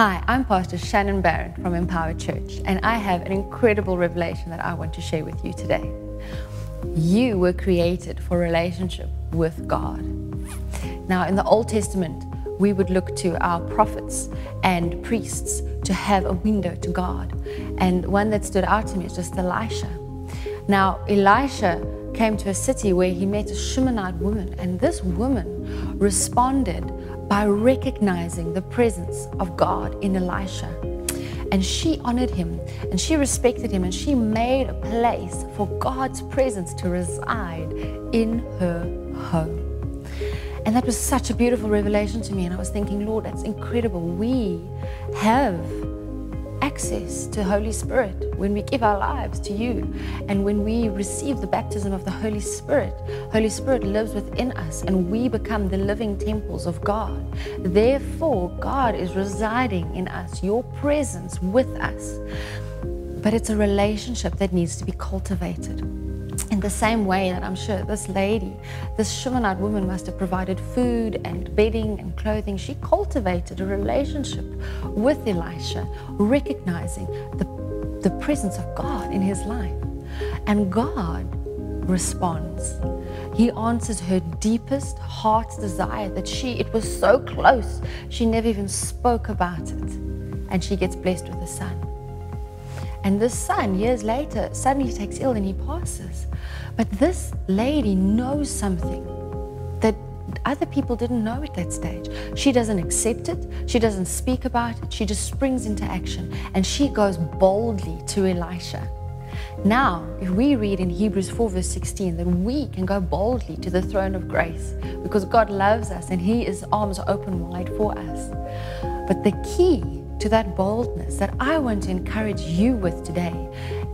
Hi, I'm Pastor Shannon Berndt from Empower Church, and I have an incredible revelation that I want to share with you today. You were created for relationship with God. Now, in the Old Testament, we would look to our prophets and priests to have a window to God. And one that stood out to me is just Elisha. Now, Elisha came to a city where he met a Shunammite woman, and this woman responded by recognizing the presence of God in Elisha. And she honored him, and she respected him, and she made a place for God's presence to reside in her home. And that was such a beautiful revelation to me, and I was thinking, Lord, that's incredible. We have access to Holy Spirit when we give our lives to you, and when we receive the baptism of the Holy Spirit. Holy Spirit lives within us, and we become the living temples of God. Therefore, God is residing in us, your presence with us. But it's a relationship that needs to be cultivated. In the same way that I'm sure this lady, this Shunammite woman, must have provided food and bedding and clothing, she cultivated a relationship with Elisha, recognizing the presence of God in his life. And God responds. He answers her deepest heart's desire that it was so close, she never even spoke about it. And she gets blessed with a son. And this son, years later, suddenly takes ill and he passes. But this lady knows something that other people didn't know at that stage. She doesn't accept it. She doesn't speak about it. She just springs into action. And she goes boldly to Elisha. Now, if we read in Hebrews 4, verse 16, that we can go boldly to the throne of grace because God loves us and his arms are open wide for us. But the key to that boldness that I want to encourage you with today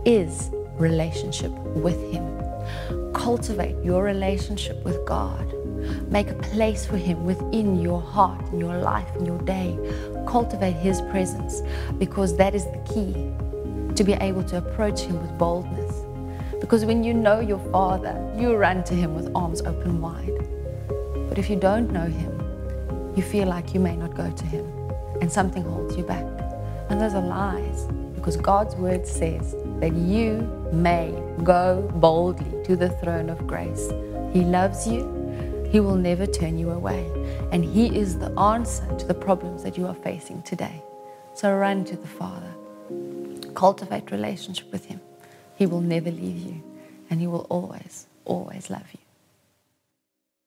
is relationship with him. Cultivate your relationship with God. Make a place for him within your heart, in your life, in your day. Cultivate his presence, because that is the key to be able to approach him with boldness. Because when you know your Father, you run to him with arms open wide. But if you don't know him, you feel like you may not go to him, and something holds you back. And those are lies, because God's word says that you may go boldly to the throne of grace. He loves you. He will never turn you away. And he is the answer to the problems that you are facing today. So run to the Father. Cultivate relationship with him. He will never leave you, and he will always, always love you.